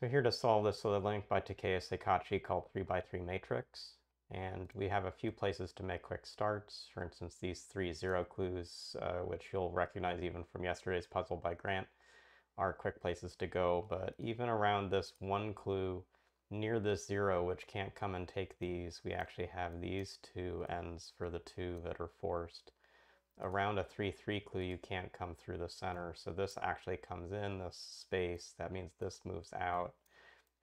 So here to solve this other link by Takeya Saikachi called 3x3 matrix, and we have a few places to make quick starts, for instance these 3-0 clues, which you'll recognize even from yesterday's puzzle by Grant, are quick places to go, but even around this one clue near this 0, which can't come and take these, we actually have these two ends for the 2 that are forced. Around a 3-3 clue you can't come through the center, so this actually comes in this space, that means this moves out,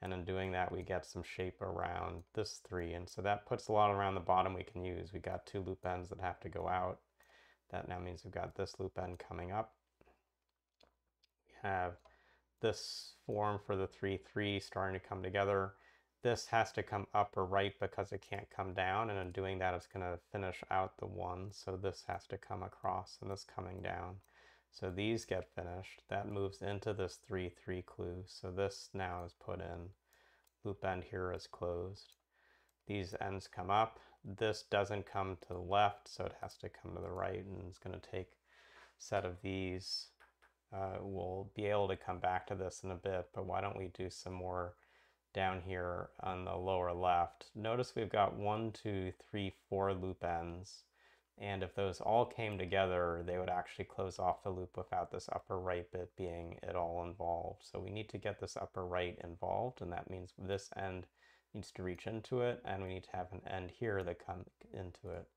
and in doing that we get some shape around this 3, and so that puts a lot around the bottom we can use. We got 2 loop ends that have to go out, that now means we've got this loop end coming up. We have this form for the 3-3 starting to come together. This has to come up or right because it can't come down, and in doing that it's going to finish out the 1, so this has to come across and this coming down. So these get finished, that moves into this 3-3 clue, so this now is put in. Loop end here is closed. These ends come up, this doesn't come to the left, so it has to come to the right, and it's going to take a set of these. We'll be able to come back to this in a bit, but why don't we do some more down here on the lower left. Notice we've got 1, 2, 3, 4 loop ends, and if those all came together they would actually close off the loop without this upper right bit being at all involved. So we need to get this upper right involved, and that means this end needs to reach into it, and we need to have an end here that comes into it.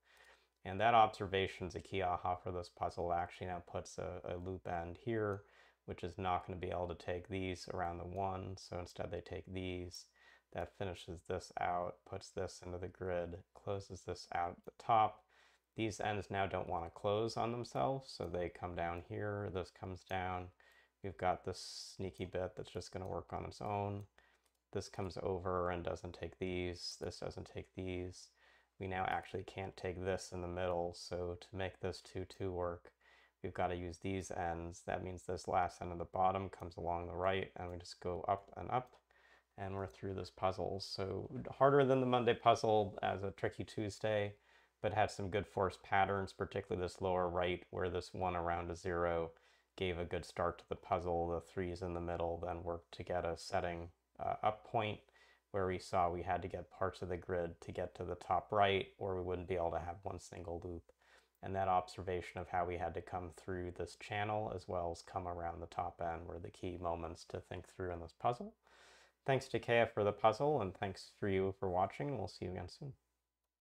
And that observation is a key aha for this puzzle. It actually now puts a loop end here, which is not going to be able to take these around the 1, so instead they take these. That finishes this out, puts this into the grid, closes this out at the top. These ends now don't want to close on themselves, so they come down here, this comes down. We've got this sneaky bit that's just going to work on its own. This comes over and doesn't take these, this doesn't take these. We now actually can't take this in the middle, so to make this 2-2 work, we've got to use these ends. That means this last end of the bottom comes along the right, and we just go up, and we're through this puzzle. So harder than the Monday puzzle as a tricky Tuesday, but had some good forced patterns, particularly this lower right where this 1 around a 0 gave a good start to the puzzle. The 3's in the middle then worked to get a setting up point where we saw we had to get parts of the grid to get to the top right, or we wouldn't be able to have one single loop. And that observation of how we had to come through this channel as well as come around the top end were the key moments to think through in this puzzle. Thanks to Takeya for the puzzle, and thanks for you for watching, and we'll see you again soon.